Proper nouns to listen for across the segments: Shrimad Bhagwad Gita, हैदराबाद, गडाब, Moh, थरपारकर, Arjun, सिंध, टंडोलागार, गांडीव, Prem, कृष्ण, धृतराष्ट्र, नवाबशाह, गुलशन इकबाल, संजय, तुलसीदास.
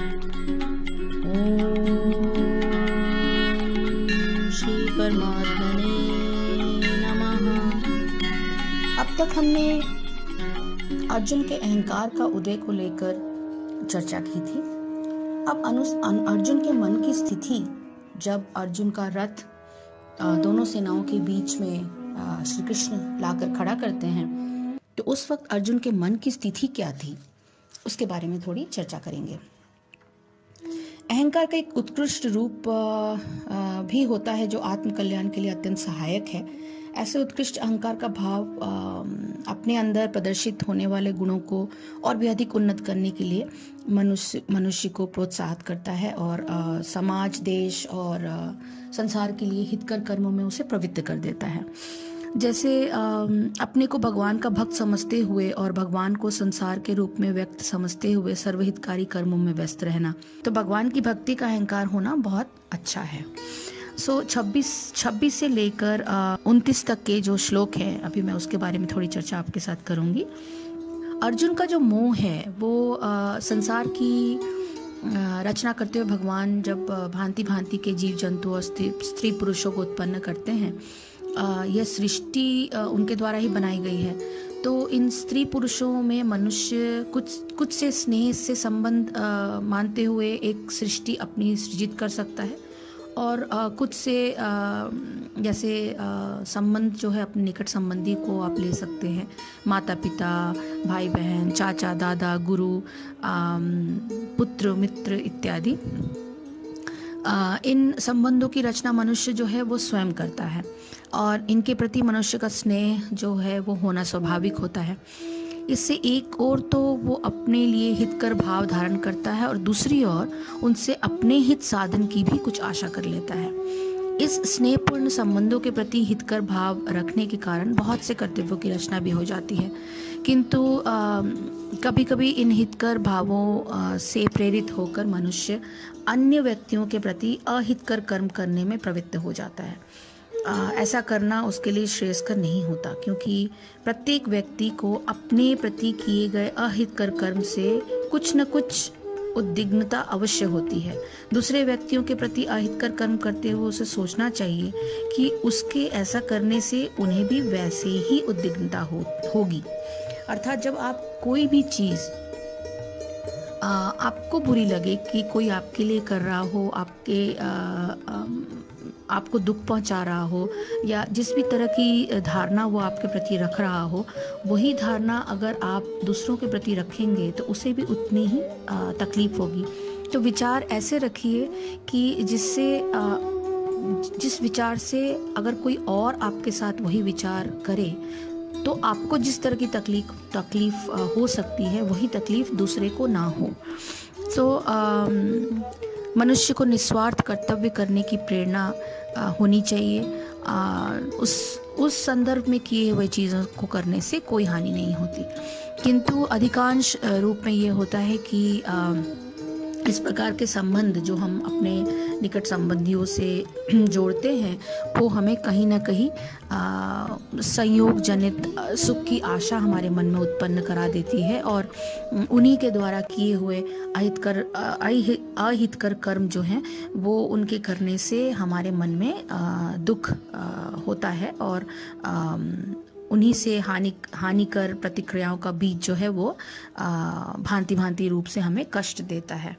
ओम श्री परमात्मने नमः। अब तक हमने अर्जुन के अहंकार का उदय को लेकर चर्चा की थी। अब अर्जुन के मन की स्थिति, जब अर्जुन का रथ दोनों सेनाओं के बीच में श्री कृष्ण लाकर खड़ा करते हैं, तो उस वक्त अर्जुन के मन की स्थिति क्या थी, उसके बारे में थोड़ी चर्चा करेंगे। अहंकार का एक उत्कृष्ट रूप भी होता है जो आत्मकल्याण के लिए अत्यंत सहायक है। ऐसे उत्कृष्ट अहंकार का भाव अपने अंदर प्रदर्शित होने वाले गुणों को और भी अधिक उन्नत करने के लिए मनुष्य को प्रोत्साहित करता है और समाज, देश और संसार के लिए हितकर कर्मों में उसे प्रवृत्त कर देता है। जैसे अपने को भगवान का भक्त समझते हुए और भगवान को संसार के रूप में व्यक्त समझते हुए सर्वहितकारी कर्मों में व्यस्त रहना, तो भगवान की भक्ति का अहंकार होना बहुत अच्छा है। सो 26 से लेकर 29 तक के जो श्लोक हैं, अभी मैं उसके बारे में थोड़ी चर्चा आपके साथ करूंगी। अर्जुन का जो मोह है वो संसार की रचना करते हुए भगवान जब भांति भांति के जीव जंतु और स्त्री पुरुषों को उत्पन्न करते हैं, यह सृष्टि उनके द्वारा ही बनाई गई है, तो इन स्त्री पुरुषों में मनुष्य कुछ से स्नेह से संबंध मानते हुए एक सृष्टि अपनी सृजित कर सकता है और कुछ से जैसे संबंध जो है अपने निकट संबंधी को आप ले सकते हैं, माता पिता, भाई बहन, चाचा दादा, गुरु, पुत्र मित्र इत्यादि। इन संबंधों की रचना मनुष्य जो है वो स्वयं करता है और इनके प्रति मनुष्य का स्नेह जो है वो होना स्वाभाविक होता है। इससे एक ओर तो वो अपने लिए हितकर भाव धारण करता है और दूसरी ओर उनसे अपने हित साधन की भी कुछ आशा कर लेता है। इस स्नेहपूर्ण संबंधों के प्रति हितकर भाव रखने के कारण बहुत से कर्तव्यों की रचना भी हो जाती है, किंतु कभी कभी इन हितकर भावों से प्रेरित होकर मनुष्य अन्य व्यक्तियों के प्रति अहितकर कर्म करने में प्रवृत्त हो जाता है। ऐसा करना उसके लिए श्रेयस्कर नहीं होता, क्योंकि प्रत्येक व्यक्ति को अपने प्रति किए गए अहितकर कर्म से कुछ न कुछ उद्विग्नता अवश्य होती है। दूसरे व्यक्तियों के प्रति अहितकर कर्म करते हुए उसे सोचना चाहिए कि उसके ऐसा करने से उन्हें भी वैसे ही उद्विग्नता होगी। अर्थात जब आप कोई भी चीज़ आपको बुरी लगे कि कोई आपके लिए कर रहा हो, आपको दुख पहुंचा रहा हो या जिस भी तरह की धारणा वो आपके प्रति रख रहा हो, वही धारणा अगर आप दूसरों के प्रति रखेंगे तो उसे भी उतनी ही तकलीफ होगी। तो विचार ऐसे रखिए कि जिस विचार से अगर कोई और आपके साथ वही विचार करे तो आपको जिस तरह की तकलीफ हो सकती है वही तकलीफ दूसरे को ना हो। सो मनुष्य को निस्वार्थ कर्तव्य करने की प्रेरणा होनी चाहिए। उस संदर्भ में किए हुए चीज़ों को करने से कोई हानि नहीं होती, किंतु अधिकांश रूप में ये होता है कि इस प्रकार के संबंध जो हम अपने निकट संबंधियों से जोड़ते हैं वो हमें कहीं ना कहीं संयोग जनित सुख की आशा हमारे मन में उत्पन्न करा देती है और उन्हीं के द्वारा किए हुए अहितकर कर्म जो हैं वो उनके करने से हमारे मन में दुख होता है और उन्हीं से हानिकर प्रतिक्रियाओं का बीज जो है वो भांति भांति रूप से हमें कष्ट देता है।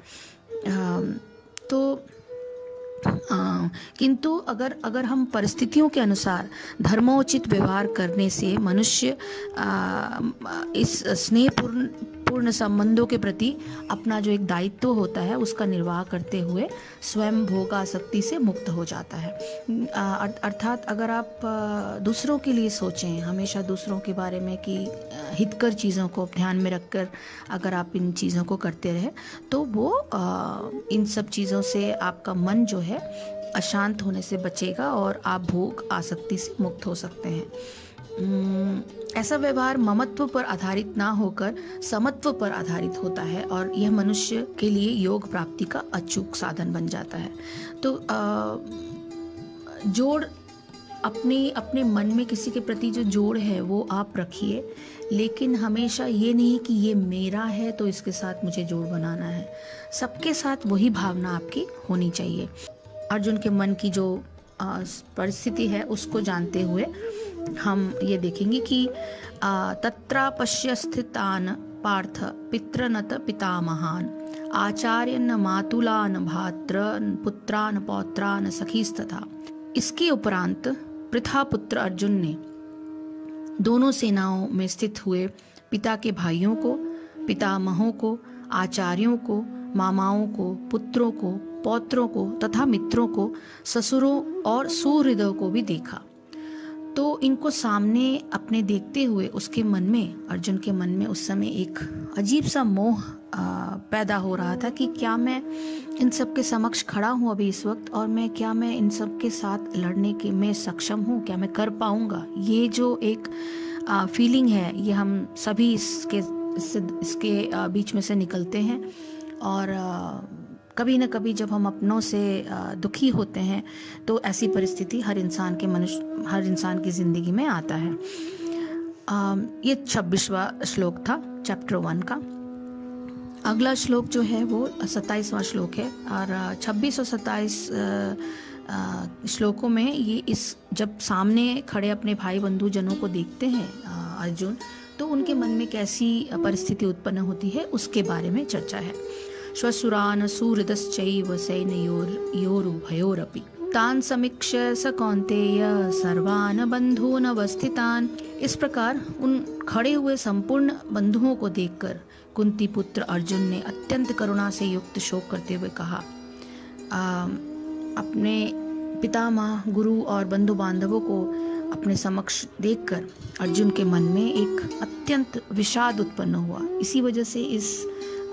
किंतु अगर हम परिस्थितियों के अनुसार धर्मोचित व्यवहार करने से मनुष्य इस स्नेहपूर्ण संबंधों के प्रति अपना जो एक दायित्व होता है उसका निर्वाह करते हुए स्वयं भोग आसक्ति से मुक्त हो जाता है। अर्थात अगर आप दूसरों के लिए सोचें, हमेशा दूसरों के बारे में कि हितकर चीज़ों को ध्यान में रखकर अगर आप इन चीज़ों को करते रहे तो वो इन सब चीज़ों से आपका मन जो है अशांत होने से बचेगा और आप भोग आसक्ति से मुक्त हो सकते हैं। ऐसा व्यवहार ममत्व पर आधारित ना होकर समत्व पर आधारित होता है और यह मनुष्य के लिए योग प्राप्ति का अचूक साधन बन जाता है। तो जोड़ अपने मन में किसी के प्रति जो जोड़ है वो आप रखिए, लेकिन हमेशा ये नहीं कि ये मेरा है तो इसके साथ मुझे जोड़ बनाना है। सबके साथ वही भावना आपकी होनी चाहिए। अर्जुन के मन की जो परिस्थिति है उसको जानते हुए हम ये देखेंगे कि तत्रा पश्य स्थितान पार्थ पितृनत पितामहान आचार्य न मातुलान भात्र पुत्रान पौत्रान सखीस्तथा। इसके उपरांत पृथा पुत्र अर्जुन ने दोनों सेनाओं में स्थित हुए पिता के भाइयों को, पितामहों को, आचार्यों को, मामाओं को, पुत्रों को, पौत्रों को तथा मित्रों को, ससुरों और सुहृदों को भी देखा। तो इनको सामने अपने देखते हुए उसके मन में, अर्जुन के मन में उस समय एक अजीब सा मोह पैदा हो रहा था कि क्या मैं इन सब के समक्ष खड़ा हूँ अभी इस वक्त, और मैं क्या मैं इन सब के साथ लड़ने के में सक्षम हूँ, क्या मैं कर पाऊँगा। ये जो एक फीलिंग है ये हम सभी इसके बीच में से निकलते हैं। और कभी न कभी जब हम अपनों से दुखी होते हैं तो ऐसी परिस्थिति हर इंसान की ज़िंदगी में आता है। ये 26वां श्लोक था चैप्टर 1 का। अगला श्लोक जो है वो 27वां श्लोक है, और 26 और 27 श्लोकों में ये इस जब सामने खड़े अपने भाई बंधु जनों को देखते हैं अर्जुन, तो उनके मन में कैसी परिस्थिति उत्पन्न होती है उसके बारे में चर्चा है। श्वसुरान सूरदश्चैव सैनयोरुभयोरपि तान् समीक्ष्य स कौन्तेय सर्वान् बन्धून् अवस्थितान्। इस प्रकार उन खड़े हुए संपूर्ण बंधुओं को देखकर कुंती पुत्र अर्जुन ने अत्यंत करुणा से युक्त शोक करते हुए कहा, अपने पितामह, गुरु और बंधु बांधवों को अपने समक्ष देखकर अर्जुन के मन में एक अत्यंत विषाद उत्पन्न हुआ। इसी वजह से इस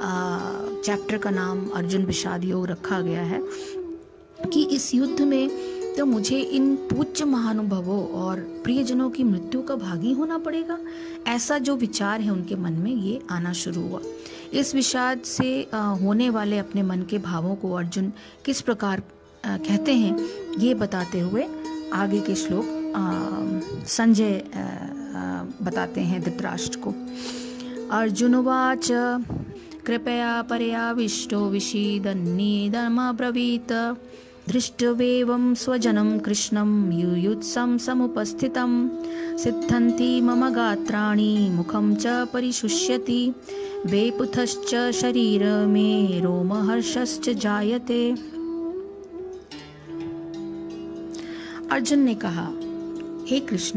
चैप्टर का नाम अर्जुन विषाद योग रखा गया है कि इस युद्ध में तो मुझे इन पूज्य महानुभवों और प्रियजनों की मृत्यु का भागी होना पड़ेगा। ऐसा जो विचार है उनके मन में ये आना शुरू हुआ। इस विषाद से होने वाले अपने मन के भावों को अर्जुन किस प्रकार कहते हैं ये बताते हुए आगे के श्लोक संजय बताते हैं धृतराष्ट्र को। अर्जुनवाच कृपया पर्याविष्टो विषीदन्निदमब्रवीत दृष्टवेवं स्वजनं कृष्णं युयुत्सं समुपस्थितं सिद्धन्ति मम गात्राणि मुखं च परिशुष्यति वेपुतश्च शरीरमे रोमहर्षश्च जायते। अर्जुन ने कहा, हे कृष्ण,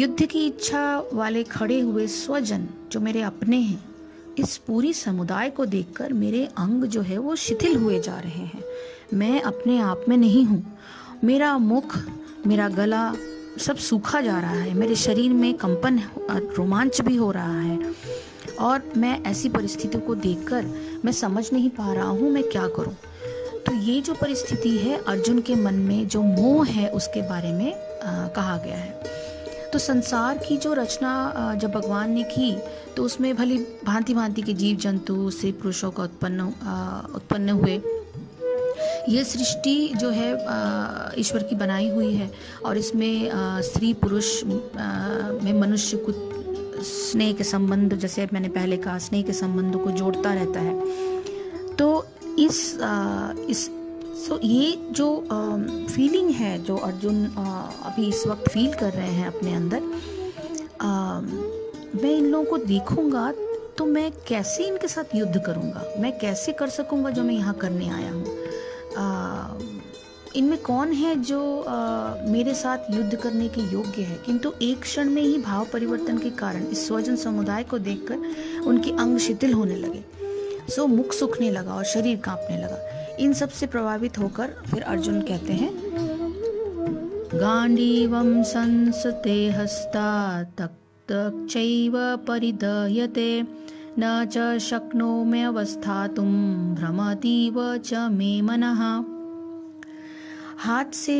युद्ध की इच्छा वाले खड़े हुए स्वजन जो मेरे अपने हैं, इस पूरी समुदाय को देखकर मेरे अंग जो है वो शिथिल हुए जा रहे हैं। मैं अपने आप में नहीं हूँ। मेरा मुख, मेरा गला सब सूखा जा रहा है। मेरे शरीर में कंपन, रोमांच भी हो रहा है। और मैं ऐसी परिस्थिति को देखकर मैं समझ नहीं पा रहा हूँ मैं क्या करूँ। तो ये जो परिस्थिति है अर्जुन के मन में जो मोह है उसके बारे में कहा गया है। तो संसार की जो रचना जब भगवान ने की तो उसमें भली भांति भांति के जीव जंतु स्त्री पुरुषों का उत्पन्न हुए। ये सृष्टि जो है ईश्वर की बनाई हुई है, और इसमें स्त्री पुरुष में मनुष्य कुछ स्नेह के संबंध, जैसे मैंने पहले कहा, स्नेह के संबंधों को जोड़ता रहता है। तो ये जो फीलिंग है जो अर्जुन अभी इस वक्त फील कर रहे हैं अपने अंदर, मैं इन लोगों को देखूंगा तो मैं कैसे इनके साथ युद्ध करूंगा, मैं कैसे कर सकूंगा जो मैं यहाँ करने आया हूँ। इनमें कौन है जो मेरे साथ युद्ध करने के योग्य है। किंतु एक क्षण में ही भाव परिवर्तन के कारण इस स्वजन समुदाय को देखकर उनके अंग शिथिल होने लगे, मुख सूखने लगा और शरीर कांपने लगा। इन सब से प्रभावित होकर फिर अर्जुन कहते हैं, गांडीवं संसते हस्ता तक्तक्षैव परिदह्यते न च शक्नोमि अवस्थातुं भ्रमतीव च मे मनः। हाथ से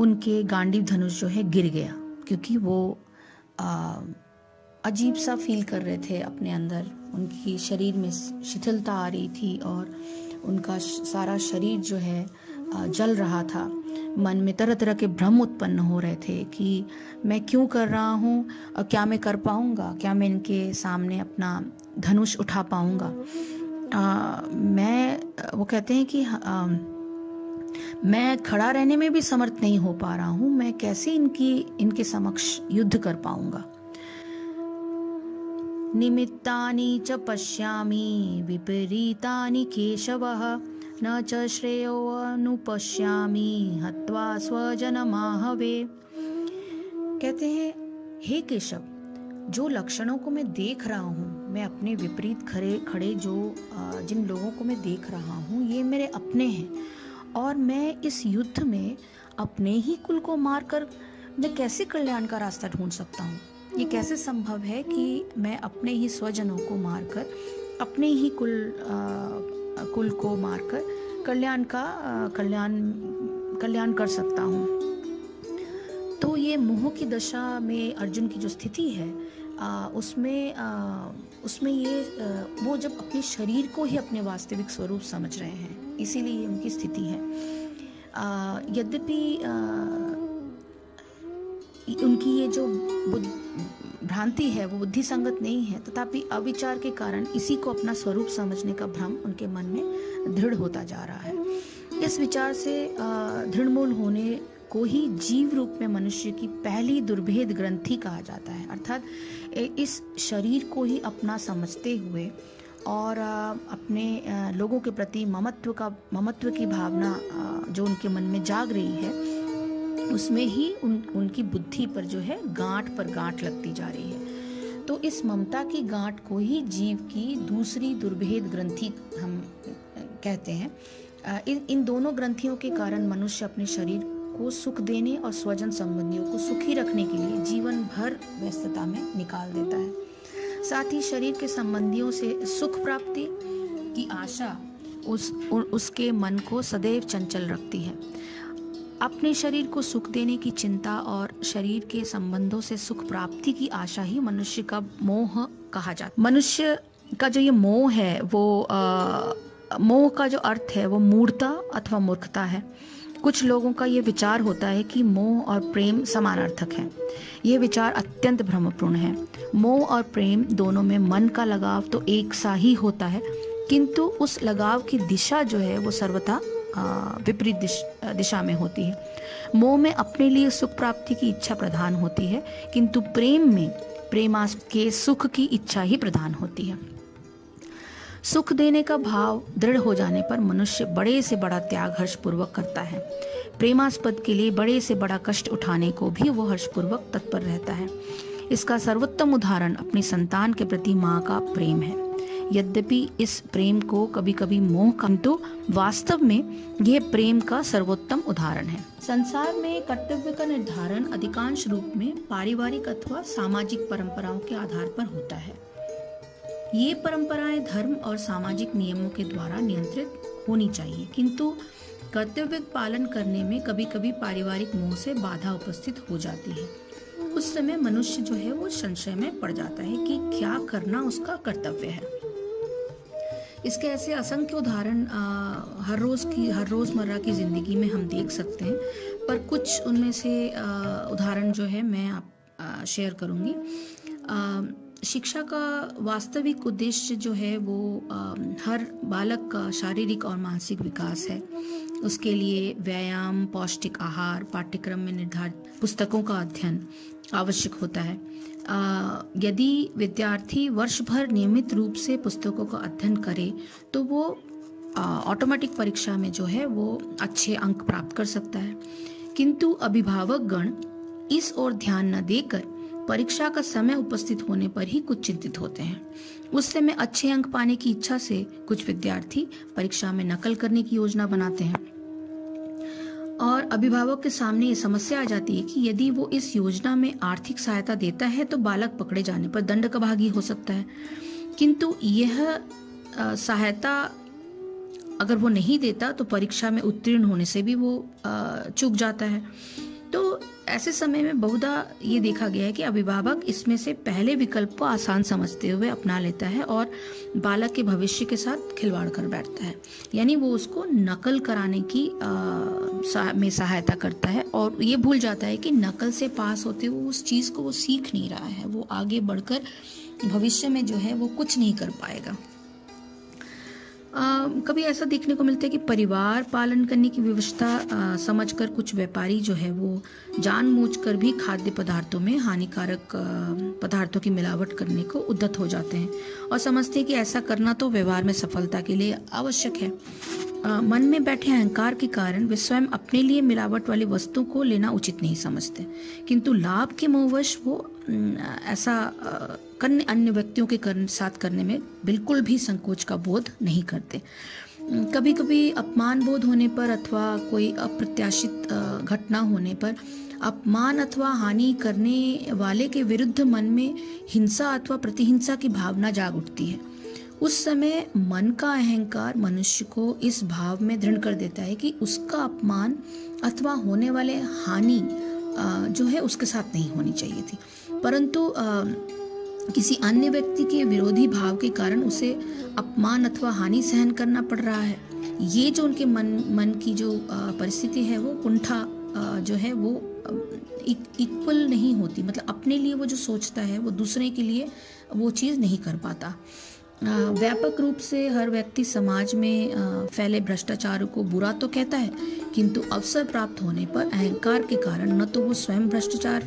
उनके गांडीव धनुष जो है गिर गया, क्योंकि वो अजीब सा फील कर रहे थे अपने अंदर। उनकी शरीर में शिथिलता आ रही थी और उनका सारा शरीर जो है जल रहा था। मन में तरह तरह के भ्रम उत्पन्न हो रहे थे कि मैं क्यों कर रहा हूँ, क्या मैं कर पाऊँगा, क्या मैं इनके सामने अपना धनुष उठा पाऊँगा। मैं वो कहते हैं कि मैं खड़ा रहने में भी समर्थ नहीं हो पा रहा हूँ, मैं कैसे इनके समक्ष युद्ध कर पाऊँगा। निमित्तानि च पश्यामि विपरीतानि केशवः न च श्रेयोऽनुपश्यामि हत्वा स्वजनमाहवे। कहते हैं, हे केशव, जो लक्षणों को मैं देख रहा हूँ, मैं अपने विपरीत खड़े जिन लोगों को मैं देख रहा हूँ, ये मेरे अपने हैं और मैं इस युद्ध में अपने ही कुल को मारकर मैं कैसे कल्याण का रास्ता ढूंढ सकता हूँ। ये कैसे संभव है कि मैं अपने ही स्वजनों को मारकर, अपने ही कुल को मारकर कल्याण कर सकता हूँ। तो ये मोह की दशा में अर्जुन की जो स्थिति है उसमें ये वो जब अपने शरीर को ही अपने वास्तविक स्वरूप समझ रहे हैं, इसीलिए उनकी स्थिति है। यद्यपि उनकी ये जो भ्रांति है वो बुद्धि संगत नहीं है, तथापि अविचार के कारण इसी को अपना स्वरूप समझने का भ्रम उनके मन में दृढ़ होता जा रहा है। इस विचार से दृढ़मूल होने को ही जीव रूप में मनुष्य की पहली दुर्भेद ग्रंथि कहा जाता है, अर्थात इस शरीर को ही अपना समझते हुए और अपने लोगों के प्रति ममत्व की भावना जो उनके मन में जाग रही है, उसमें ही उनकी बुद्धि पर जो है गांठ पर गांठ लगती जा रही है। तो इस ममता की गांठ को ही जीव की दूसरी दुर्भेद ग्रंथि हम कहते हैं। इन दोनों ग्रंथियों के कारण मनुष्य अपने शरीर को सुख देने और स्वजन संबंधियों को सुखी रखने के लिए जीवन भर व्यस्तता में निकाल देता है। साथ ही शरीर के संबंधियों से सुख प्राप्ति की आशा उसके मन को सदैव चंचल रखती है। अपने शरीर को सुख देने की चिंता और शरीर के संबंधों से सुख प्राप्ति की आशा ही मनुष्य का मोह कहा जाता है। मनुष्य का जो ये मोह है वो मोह का जो अर्थ है वो मूढ़ता अथवा मूर्खता है। कुछ लोगों का ये विचार होता है कि मोह और प्रेम समानार्थक हैं। ये विचार अत्यंत भ्रमपूर्ण है। मोह और प्रेम दोनों में मन का लगाव तो एक सा ही होता है, किंतु उस लगाव की दिशा जो है वो सर्वथा विपरीत दिशा में होती है। मोह में अपने लिए सुख प्राप्ति की इच्छा प्रधान होती है, किंतु प्रेम में प्रेमास के सुख की इच्छा ही प्रधान होती है। सुख देने का भाव दृढ़ हो जाने पर मनुष्य बड़े से बड़ा त्याग हर्षपूर्वक करता है। प्रेमास्पद के लिए बड़े से बड़ा कष्ट उठाने को भी वो हर्षपूर्वक तत्पर रहता है। इसका सर्वोत्तम उदाहरण अपनी संतान के प्रति माँ का प्रेम है। यद्यपि इस प्रेम को कभी कभी मोह किंतु वास्तव में यह प्रेम का सर्वोत्तम उदाहरण है। संसार में कर्तव्य का निर्धारण अधिकांश रूप में पारिवारिक अथवा सामाजिक परंपराओं के आधार पर होता है। ये परंपराएं धर्म और सामाजिक नियमों के द्वारा नियंत्रित होनी चाहिए, किंतु कर्तव्य पालन करने में कभी कभी पारिवारिक मोह से बाधा उपस्थित हो जाती है। उस समय मनुष्य जो है वो संशय में पड़ जाता है कि क्या करना उसका कर्तव्य है। इसके ऐसे असंख्य उदाहरण हर रोज़मर्रा की ज़िंदगी में हम देख सकते हैं, पर कुछ उनमें से उदाहरण जो है मैं आप शेयर करूँगी। शिक्षा का वास्तविक उद्देश्य जो है वो हर बालक का शारीरिक और मानसिक विकास है। उसके लिए व्यायाम, पौष्टिक आहार, पाठ्यक्रम में निर्धारित पुस्तकों का अध्ययन आवश्यक होता है। यदि विद्यार्थी वर्ष भर नियमित रूप से पुस्तकों का अध्ययन करे तो वो ऑटोमेटिक परीक्षा में जो है वो अच्छे अंक प्राप्त कर सकता है, किंतु अभिभावक गण इस ओर ध्यान न देकर परीक्षा का समय उपस्थित होने पर ही कुछ चिंतित होते हैं। उस समय अच्छे अंक पाने की इच्छा से कुछ विद्यार्थी परीक्षा में नकल करने की योजना बनाते हैं और अभिभावक के सामने ये समस्या आ जाती है कि यदि वो इस योजना में आर्थिक सहायता देता है तो बालक पकड़े जाने पर दंड का भागी हो सकता है, किंतु यह सहायता अगर वो नहीं देता तो परीक्षा में उत्तीर्ण होने से भी वो चूक जाता है। तो ऐसे समय में बहुधा ये देखा गया है कि अभिभावक इसमें से पहले विकल्प को आसान समझते हुए अपना लेता है और बालक के भविष्य के साथ खिलवाड़ कर बैठता है, यानी वो उसको नकल कराने की में सहायता करता है और ये भूल जाता है कि नकल से पास होते हुए उस चीज़ को वो सीख नहीं रहा है, वो आगे बढ़कर भविष्य में जो है वो कुछ नहीं कर पाएगा। कभी ऐसा देखने को मिलता है कि परिवार पालन करने की विवशता समझकर कुछ व्यापारी जो है वो जानबूझकर भी खाद्य पदार्थों में हानिकारक पदार्थों की मिलावट करने को उद्यत हो जाते हैं और समझते हैं कि ऐसा करना तो व्यवहार में सफलता के लिए आवश्यक है। मन में बैठे अहंकार के कारण वे स्वयं अपने लिए मिलावट वाली वस्तु को लेना उचित नहीं समझते, किंतु लाभ के मोहवश वो ऐसा अन्य व्यक्तियों के साथ करने में बिल्कुल भी संकोच का बोध नहीं करते। कभी कभी अपमान बोध होने पर अथवा कोई अप्रत्याशित घटना होने पर अपमान अथवा हानि करने वाले के विरुद्ध मन में हिंसा अथवा प्रतिहिंसा की भावना जाग उठती है। उस समय मन का अहंकार मनुष्य को इस भाव में दृढ़ कर देता है कि उसका अपमान अथवा होने वाले हानि जो है उसके साथ नहीं होनी चाहिए थी, परंतु किसी अन्य व्यक्ति के विरोधी भाव के कारण उसे अपमान अथवा हानि सहन करना पड़ रहा है। ये जो उनके मन की जो परिस्थिति है वो कुंठा जो है वो इक्वल नहीं होती, मतलब अपने लिए वो जो सोचता है वो दूसरे के लिए वो चीज़ नहीं कर पाता। व्यापक रूप से हर व्यक्ति समाज में फैले भ्रष्टाचार को बुरा तो कहता है, किंतु अवसर प्राप्त होने पर अहंकार के कारण न तो वो स्वयं भ्रष्टाचार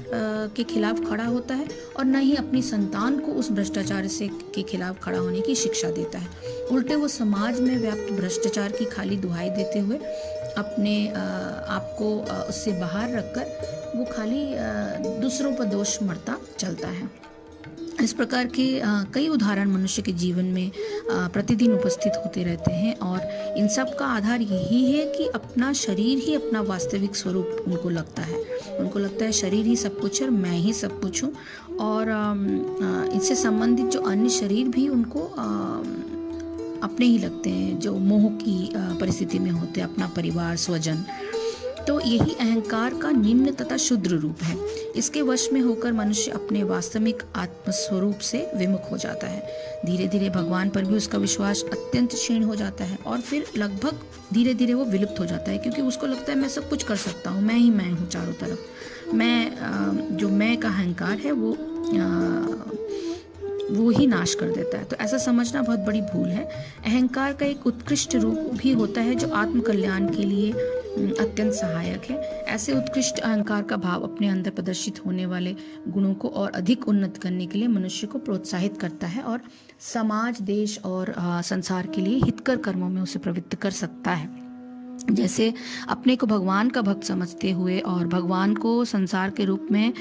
के खिलाफ खड़ा होता है और न ही अपनी संतान को उस भ्रष्टाचार से के खिलाफ खड़ा होने की शिक्षा देता है। उल्टे वो समाज में व्याप्त भ्रष्टाचार की खाली दुहाई देते हुए अपने आप को उससे बाहर रखकर वो खाली दूसरों पर दोष मढ़ता चलता है। इस प्रकार के कई उदाहरण मनुष्य के जीवन में प्रतिदिन उपस्थित होते रहते हैं और इन सब का आधार यही है कि अपना शरीर ही अपना वास्तविक स्वरूप उनको लगता है। उनको लगता है शरीर ही सब कुछ है, मैं ही सब कुछ हूँ, और इससे संबंधित जो अन्य शरीर भी उनको अपने ही लगते हैं, जो मोह की परिस्थिति में होते हैं, अपना परिवार, स्वजन। तो यही अहंकार का निम्न तथा शूद्र रूप है। इसके वश में होकर मनुष्य अपने वास्तविक आत्मस्वरूप से विमुख हो जाता है। धीरे धीरे भगवान पर भी उसका विश्वास अत्यंत क्षीण हो जाता है और फिर लगभग धीरे धीरे वो विलुप्त हो जाता है, क्योंकि उसको लगता है मैं सब कुछ कर सकता हूँ, मैं ही मैं हूँ, चारों तरफ मैं। जो मैं का अहंकार है वो ही नाश कर देता है। तो ऐसा समझना बहुत बड़ी भूल है। अहंकार का एक उत्कृष्ट रूप भी होता है जो आत्मकल्याण के लिए अत्यंत सहायक है। ऐसे उत्कृष्ट अहंकार का भाव अपने अंदर प्रदर्शित होने वाले गुणों को और अधिक उन्नत करने के लिए मनुष्य को प्रोत्साहित करता है और समाज, देश और संसार के लिए हितकर कर्मों में उसे प्रवृत्त कर सकता है। जैसे अपने को भगवान का भक्त समझते हुए और भगवान को संसार के रूप में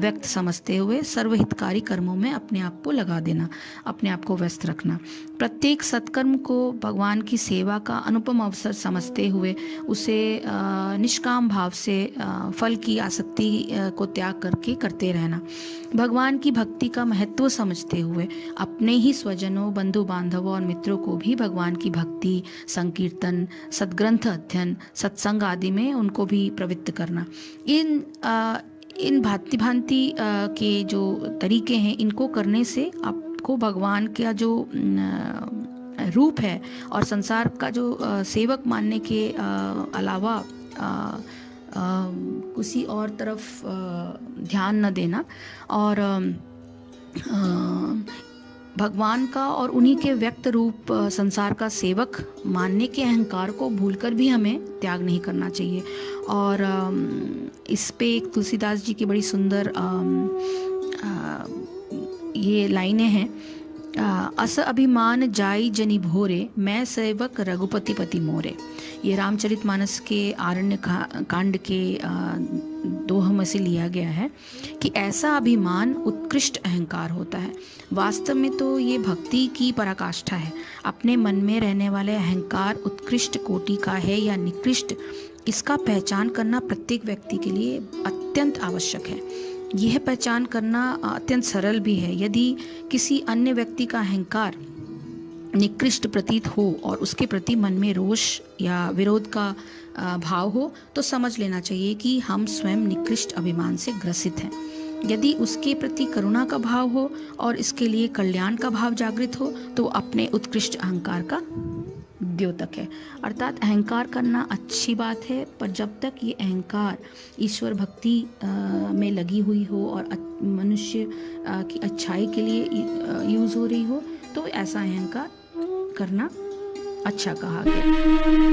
व्यक्त समझते हुए सर्वहितकारी कर्मों में अपने आप को लगा देना, अपने आप को व्यस्त रखना, प्रत्येक सत्कर्म को भगवान की सेवा का अनुपम अवसर समझते हुए उसे निष्काम भाव से फल की आसक्ति को त्याग करके करते रहना, भगवान की भक्ति का महत्व समझते हुए अपने ही स्वजनों, बंधु बांधवों और मित्रों को भी भगवान की भक्ति, संकीर्तन, सद्ग्रंथ अध्ययन, सत्संग आदि में उनको भी प्रवृत्त करना। इन भांति भांति के जो तरीके हैं इनको करने से आपको भगवान का जो रूप है और संसार का जो सेवक मानने के अलावा किसी और तरफ ध्यान न देना और भगवान का और उन्हीं के व्यक्त रूप संसार का सेवक मानने के अहंकार को भूलकर भी हमें त्याग नहीं करना चाहिए। और इस पे एक तुलसीदास जी की बड़ी सुंदर ये लाइनें हैं। अस अभिमान जाई जनि भोरे, मैं सेवक रघुपति पति मोरे। ये रामचरितमानस के आरण्य कांड के दोह में से लिया गया है कि ऐसा अभिमान उत्कृष्ट अहंकार होता है। वास्तव में तो ये भक्ति की पराकाष्ठा है। अपने मन में रहने वाले अहंकार उत्कृष्ट कोटि का है या निकृष्ट, इसका पहचान करना प्रत्येक व्यक्ति के लिए अत्यंत आवश्यक है। यह पहचान करना अत्यंत सरल भी है। यदि किसी अन्य व्यक्ति का अहंकार निकृष्ट प्रतीत हो और उसके प्रति मन में रोष या विरोध का भाव हो तो समझ लेना चाहिए कि हम स्वयं निकृष्ट अभिमान से ग्रसित हैं। यदि उसके प्रति करुणा का भाव हो और इसके लिए कल्याण का भाव जागृत हो तो अपने उत्कृष्ट अहंकार का द्योतक है। अर्थात अहंकार करना अच्छी बात है, पर जब तक ये अहंकार ईश्वर भक्ति में लगी हुई हो और मनुष्य की अच्छाई के लिए यूज़ हो रही हो तो ऐसा अहंकार करना अच्छा कहा गया।